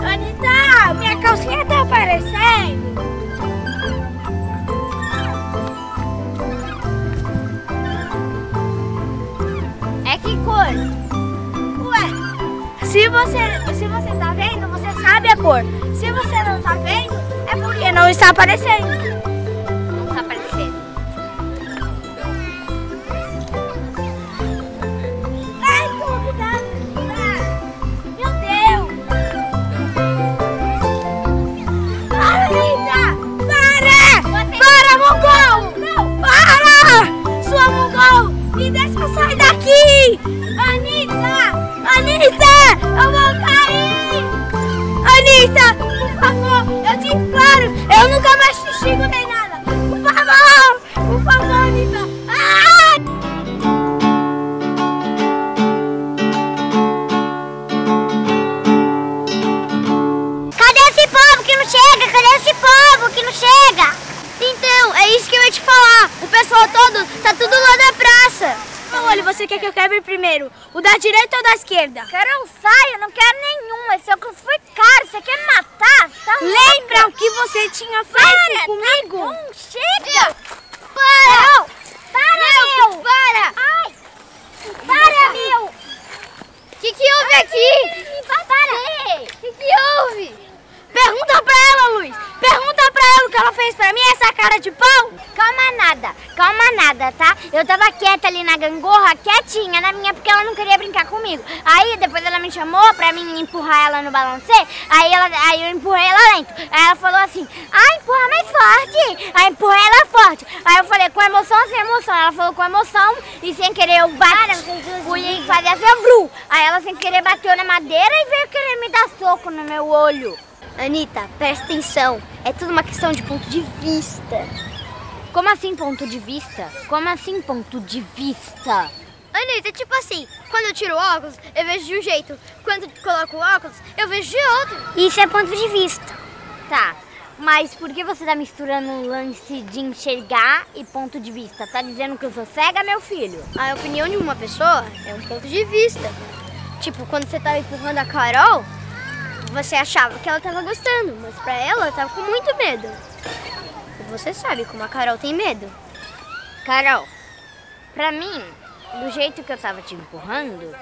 Anitta, minha calcinha tá aparecendo. É que cor? Ué, se você tá vendo, você sabe a cor. Se você não tá vendo, é porque não está aparecendo. Não está aparecendo. Sai daqui! Anitta! Anitta! Eu vou cair! Anitta, por favor, eu te imploro! Eu nunca mais te xingo nem nada! Por favor, Anitta! Ah! Cadê esse povo que não chega? Cadê esse povo que não chega? Então, é isso que eu ia te falar! O pessoal todo tá tudo lá da praça! Olha, você quer que eu quebre primeiro? O da direita ou da esquerda? Carol, sai, eu não quero nenhuma. Esse óculos foi caro, você quer me matar? Tá lembra o que você tinha feito comigo? Tá bom, chega! Para! Para, meu! Para! Ai! Para, meu! O que houve aqui? Para! Que houve? Pergunta pra ela, Luiz! Pergunta pra ela o que ela fez pra mim, essa cara de pau! Calma nada, tá? Eu tava quieta ali na gangorra, quietinha na minha, porque ela não queria brincar comigo. Aí depois ela me chamou pra mim empurrar ela no balancê, aí eu empurrei ela lento. Aí ela falou assim, ah, empurra mais forte! Aí empurrei ela forte. Aí eu falei, com emoção ou sem emoção? Ela falou com emoção e sem querer eu bati, fui fazer assim, vru! Aí ela sem querer bateu na madeira e veio querer me dar soco no meu olho. Anitta, presta atenção, é tudo uma questão de ponto de vista. Como assim ponto de vista? Como assim ponto de vista? Anitta, tipo assim, quando eu tiro o óculos, eu vejo de um jeito. Quando eu coloco o óculos, eu vejo de outro. Isso é ponto de vista. Tá, mas por que você tá misturando o lance de enxergar e ponto de vista? Tá dizendo que eu sou cega, meu filho? A opinião de uma pessoa é um ponto de vista. Tipo, quando você tava empurrando a Carol, você achava que ela tava gostando, mas pra ela tava com muito medo. Você sabe como a Carol tem medo. Carol, pra mim, do jeito que eu tava te empurrando,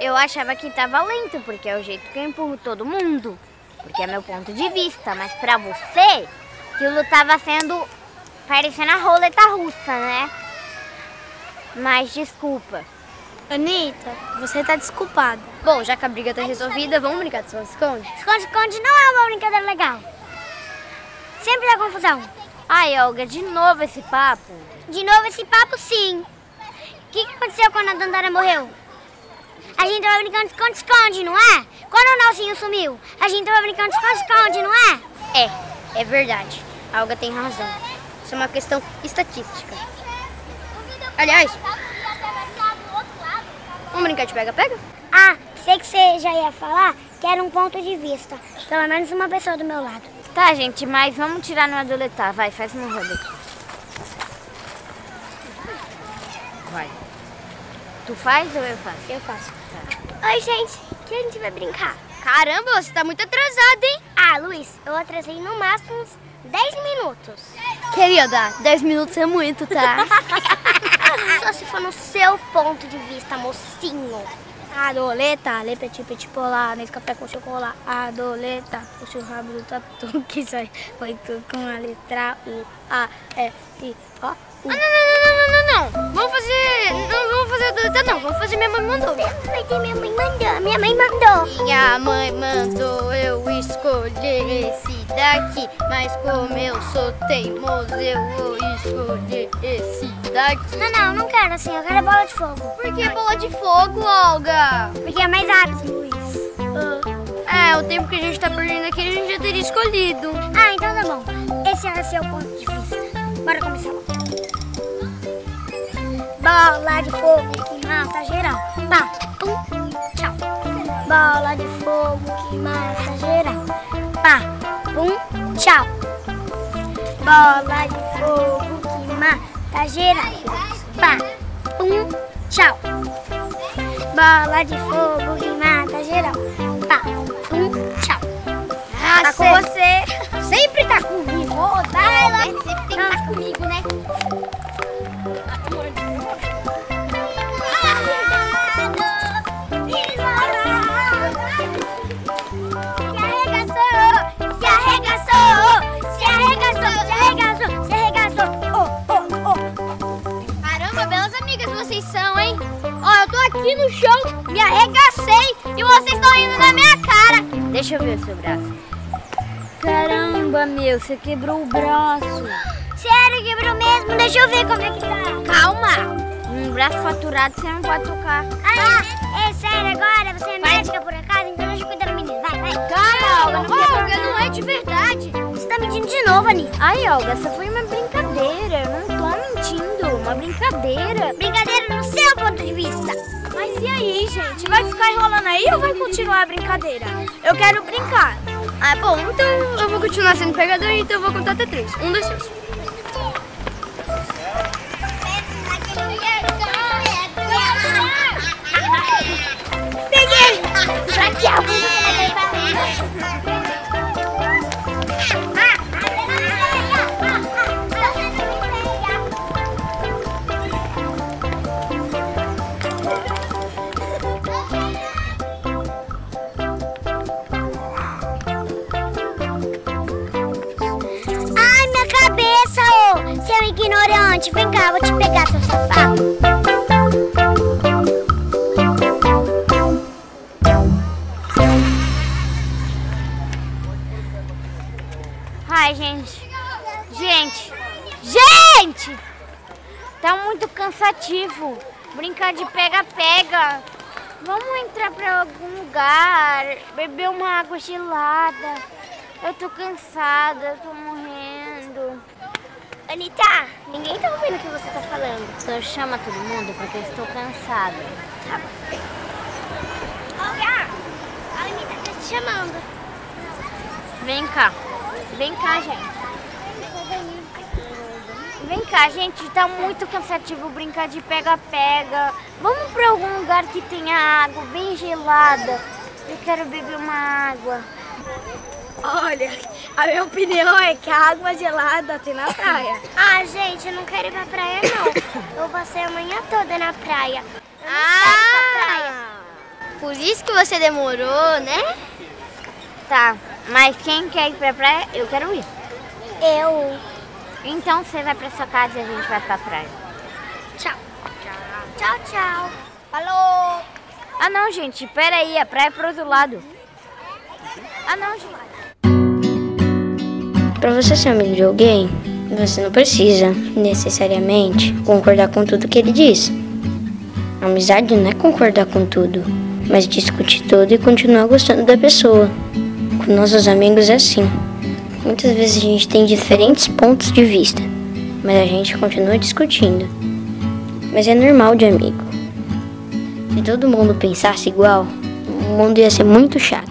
eu achava que tava lento, porque é o jeito que eu empurro todo mundo. Porque é meu ponto de vista, mas pra você, aquilo tava sendo parecendo a roleta russa, né? Mas desculpa. Anitta, você tá desculpada. Bom, já que a briga tá resolvida, vamos brincar de esconde-esconde? Esconde-esconde não é uma brincadeira legal. Sempre dá confusão. Ai, Olga, de novo esse papo? De novo esse papo, sim. O que aconteceu quando a Dandara morreu? A gente tava brincando de esconde-esconde, não é? Quando o Nelsinho sumiu, a gente tava brincando de esconde-esconde, não é? É verdade. A Olga tem razão. Isso é uma questão estatística. Aliás, vamos brincar de pega-pega? Ah, sei que você já ia falar que era um ponto de vista. Pelo menos uma pessoa do meu lado. Tá, gente, mas vamos tirar no Adoleta. Vai, faz uma roda aqui. Vai. Tu faz ou eu faço? Eu faço. Tá. Oi, gente. O que a gente vai brincar? Caramba, você tá muito atrasada, hein? Ah, Luiz, eu atrasei no máximo uns 10 minutos. Querida, 10 minutos é muito, tá? Só se for no seu ponto de vista, mocinho. Adoleta, lê petit polar, nesse café com chocolate. Adoleta, puxa o rabo do tatu que sai. Foi tudo com a letra U, A, E, I, O, U. Não. Vamos fazer. Não vamos fazer Adoleta, não. Vamos fazer Minha Mãe Mandou. Minha Mãe Mandou. Minha Mãe Mandou. Minha Mãe Mandou eu escolher esse daqui. Mas como eu sou teimoso, eu vou escolher esse daqui. Não quero assim. Eu quero bola de fogo. Por que bola de fogo, Olga? Porque é mais rápido, Luiz. É, o tempo que a gente tá perdendo aqui, a gente já teria escolhido. Ah, então tá bom. Esse é o seu ponto de vista. Bora começar. Bola de fogo que mata geral. Pá, pum, tchau. Bola de fogo que mata geral. Pá, pum, tchau. Bola de fogo que mata geral. Pá, pum, tchau. Bola de fogo que mata geral. Pá, pum, tchau. tá com você. Sempre tá comigo. Ô, Dara, sempre tem que estar comigo, né? Aqui no chão, me arregacei e vocês estão rindo da minha cara. Deixa eu ver o seu braço. Caramba, meu, você quebrou o braço. Sério, quebrou mesmo? Deixa eu ver como é que tá. Calma, um braço fraturado você não pode tocar. Ah, é sério agora? Você é médica por acaso? Então deixa eu cuidar da menina, vai. Calma, Olga, não é de verdade. Você tá mentindo de novo, Anitta. Ai, Olga, essa foi uma brincadeira, eu não tô mentindo, uma brincadeira. Brincadeira no seu ponto de vista. Mas e aí, gente? Vai ficar enrolando aí ou vai continuar a brincadeira? Eu quero brincar. Ah, bom, então eu vou continuar sendo pegador, então eu vou contar até 3. 1, 2, 3. Peguei! Ignorante, vem cá, vou te pegar, seu safado. Ai, gente. Gente! Tá muito cansativo. Brincar de pega-pega. Vamos entrar pra algum lugar, beber uma água gelada. Eu tô cansada, eu tô morrendo. Anitta, ninguém tá ouvindo o que você tá falando. Só chama todo mundo porque eu estou cansada. Tá? Olga, a Anitta tá te chamando. Vem cá, gente. Vem cá, gente, tá muito cansativo brincar de pega-pega. Vamos pra algum lugar que tenha água bem gelada. Eu quero beber uma água. Olha, a minha opinião é que a água gelada tem na praia. Ah, gente, eu não quero ir pra praia, não. Eu passei a manhã toda na praia. Por isso que você demorou, né? Tá, mas quem quer ir pra praia, eu quero ir. Eu. Então você vai pra sua casa e a gente vai pra praia. Tchau. Tchau, tchau. Falou. Ah, não, gente, peraí, a praia é pro outro lado. Ah, não, gente. Para você ser amigo de alguém, você não precisa, necessariamente, concordar com tudo que ele diz. A amizade não é concordar com tudo, mas discutir tudo e continuar gostando da pessoa. Com nossos amigos é assim. Muitas vezes a gente tem diferentes pontos de vista, mas a gente continua discutindo. Mas é normal de amigo. Se todo mundo pensasse igual, o mundo ia ser muito chato.